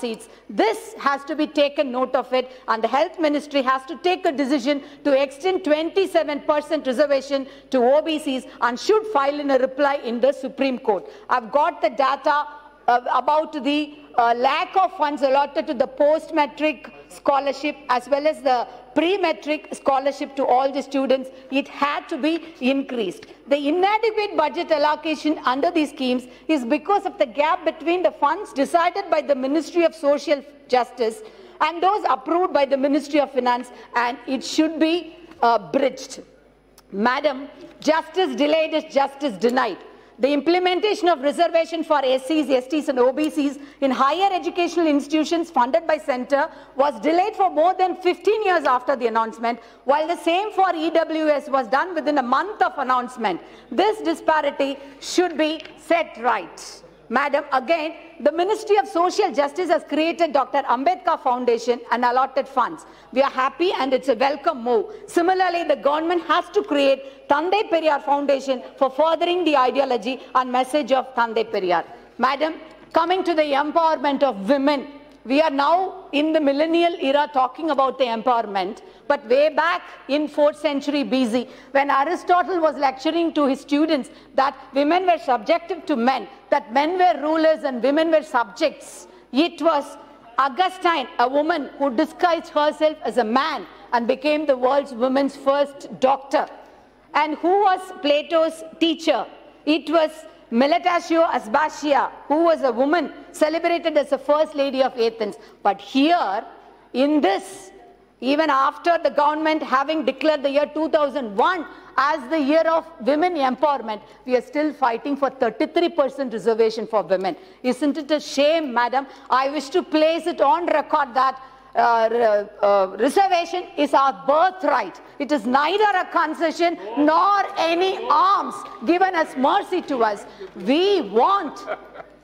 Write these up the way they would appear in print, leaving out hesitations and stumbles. seats. This has to be taken note of it, and the Health Ministry has to take a decision to extend 27% reservation to OBCs and should file in a reply in the Supreme Court. I've got the data about the lack of funds allotted to the post-metric scholarship as well as the pre-metric scholarship to all the students. It had to be increased. The inadequate budget allocation under these schemes is because of the gap between the funds decided by the Ministry of Social Justice and those approved by the Ministry of Finance, and it should be bridged. Madam, justice delayed is justice denied. The implementation of reservation for SCs, STs and OBCs in higher educational institutions funded by Centre was delayed for more than 15 years after the announcement, while the same for EWS was done within a month of announcement. This disparity should be set right. Madam, again, the Ministry of Social Justice has created Dr. Ambedkar Foundation and allotted funds. We are happy and it's a welcome move. Similarly, the government has to create Thande Periyar Foundation for furthering the ideology and message of Thande Periyar. Madam, coming to the empowerment of women, we are now in the millennial era talking about the empowerment, but way back in 4th century BC, when Aristotle was lecturing to his students that women were subjective to men, that men were rulers and women were subjects, it was Augustine, a woman who disguised herself as a man and became the world's woman's first doctor. And who was Plato's teacher? It was Melitaeo Aspasia, who was a woman celebrated as the first lady of Athens. But here, in this, even after the government having declared the year 2001 as the year of women empowerment, we are still fighting for 33% reservation for women. Isn't it a shame, madam? I wish to place it on record that reservation is our birthright. It is neither a concession nor any alms given as mercy to us. We want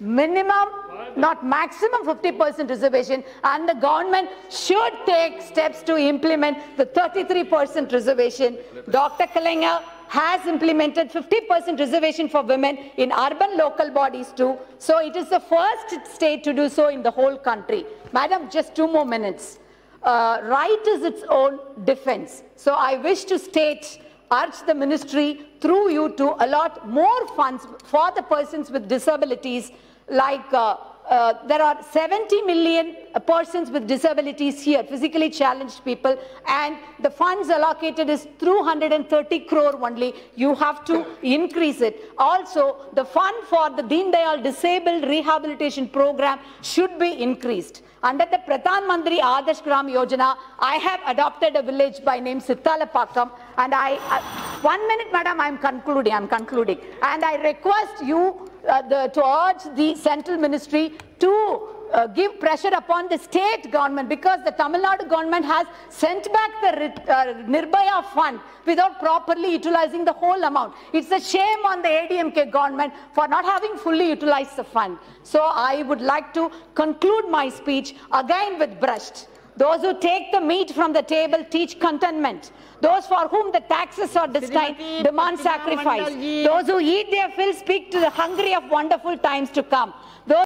minimum, not maximum 50% reservation, and the government should take steps to implement the 33% reservation. Dr. Kalinga has implemented 50% reservation for women in urban local bodies too. So it is the first state to do so in the whole country. Madam, just 2 more minutes. Right is its own defense. So I wish to state, urge the ministry through you to allot more funds for the persons with disabilities. Like there are 70 million persons with disabilities here, physically challenged people, and the funds allocated is 230 crore only. You have to increase it. Also, the fund for the Deendayal Disabled Rehabilitation Programme should be increased. Under the Pradhan Mantri Adarsh Gram Yojana, I have adopted a village by name Sitala Patram, and I 1 minute, madam, I'm concluding. And I request you to urge the central ministry to give pressure upon the state government, because the Tamil Nadu government has sent back the Nirbhaya fund without properly utilizing the whole amount. It's a shame on the ADMK government for not having fully utilized the fund. So I would like to conclude my speech again with Brecht. Those who take the meat from the table teach contentment. Those for whom the taxes are destined demand sacrifice. Those who eat their fill speak to the hungry of wonderful times to come. Those